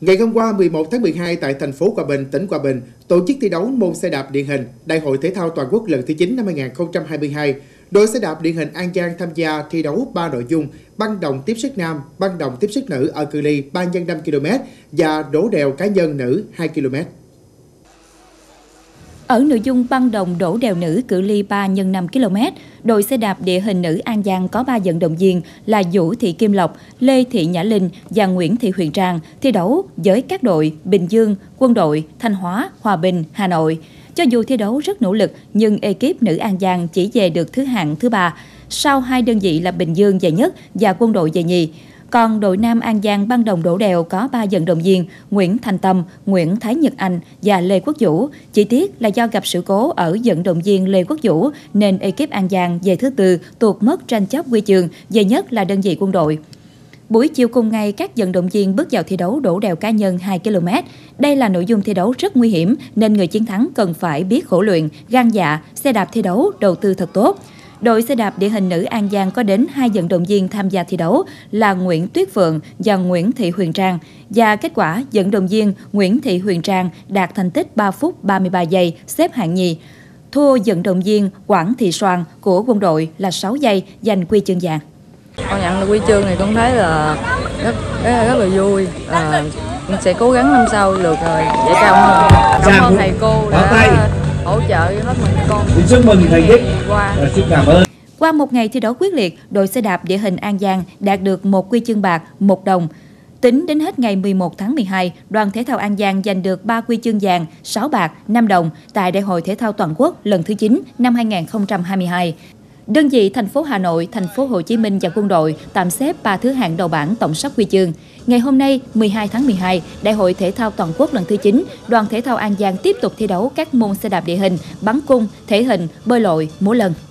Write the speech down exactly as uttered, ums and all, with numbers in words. Ngày hôm qua mười một tháng mười hai tại thành phố Hòa Bình, tỉnh Hòa Bình tổ chức thi đấu môn xe đạp điện hình Đại hội Thể thao Toàn quốc lần thứ chín năm hai nghìn không trăm hai mươi hai. Đội xe đạp điện hình An Giang tham gia thi đấu ba nội dung: băng đồng tiếp sức nam, băng đồng tiếp sức nữ ở cự ly ba nhân năm ki lô mét và đổ đèo cá nhân nữ hai ki lô mét. Ở nội dung băng đồng đổ đèo nữ cự ly ba nhân năm ki lô mét, đội xe đạp địa hình nữ An Giang có ba vận động viên là Vũ Thị Kim Lộc, Lê Thị Nhã Linh và Nguyễn Thị Huyền Trang thi đấu với các đội Bình Dương, Quân đội, Thanh Hóa, Hòa Bình, Hà Nội. Cho dù thi đấu rất nỗ lực nhưng ekip nữ An Giang chỉ về được thứ hạng thứ ba, sau hai đơn vị là Bình Dương về nhất và Quân đội về nhì. Còn đội nam An Giang băng đồng đổ đèo có ba vận động viên Nguyễn Thành Tâm, Nguyễn Thái Nhật Anh và Lê Quốc Vũ. Chỉ tiếc là do gặp sự cố ở vận động viên Lê Quốc Vũ nên ekip An Giang về thứ tư tuột mất tranh chấp huy chương, về nhất là đơn vị Quân đội. Buổi chiều cùng ngày, các vận động viên bước vào thi đấu đổ đèo cá nhân hai ki lô mét. Đây là nội dung thi đấu rất nguy hiểm nên người chiến thắng cần phải biết khổ luyện, gan dạ, xe đạp thi đấu, đầu tư thật tốt. Đội xe đạp địa hình nữ An Giang có đến hai vận động viên tham gia thi đấu là Nguyễn Tuyết Phượng và Nguyễn Thị Huyền Trang. Và kết quả, vận động viên Nguyễn Thị Huyền Trang đạt thành tích ba phút ba mươi ba giây, xếp hạng nhì. Thua vận động viên Quảng Thị Soàn của Quân đội là sáu giây, giành huy chương vàng. Con nhận được huy chương thì con thấy là rất rất, rất là vui. À, mình sẽ cố gắng năm sau được giải cao hơn. Cảm ơn thầy cô đã hỗ trợ hết mình con. Chúc mừng thầy Đức. Xin cảm ơn. Qua một ngày thi đấu quyết liệt, đội xe đạp địa hình An Giang đạt được một huy chương bạc, một đồng. Tính đến hết ngày mười một tháng mười hai, đoàn thể thao An Giang giành được ba huy chương vàng, sáu bạc, năm đồng tại Đại hội Thể thao Toàn quốc lần thứ chín năm hai nghìn không trăm hai mươi hai. Đơn vị thành phố Hà Nội, thành phố Hồ Chí Minh và Quân đội tạm xếp ba thứ hạng đầu bảng tổng sắp huy chương. Ngày hôm nay, mười hai tháng mười hai, Đại hội Thể thao Toàn quốc lần thứ chín, đoàn thể thao An Giang tiếp tục thi đấu các môn xe đạp địa hình, bắn cung, thể hình, bơi lội, múa lân.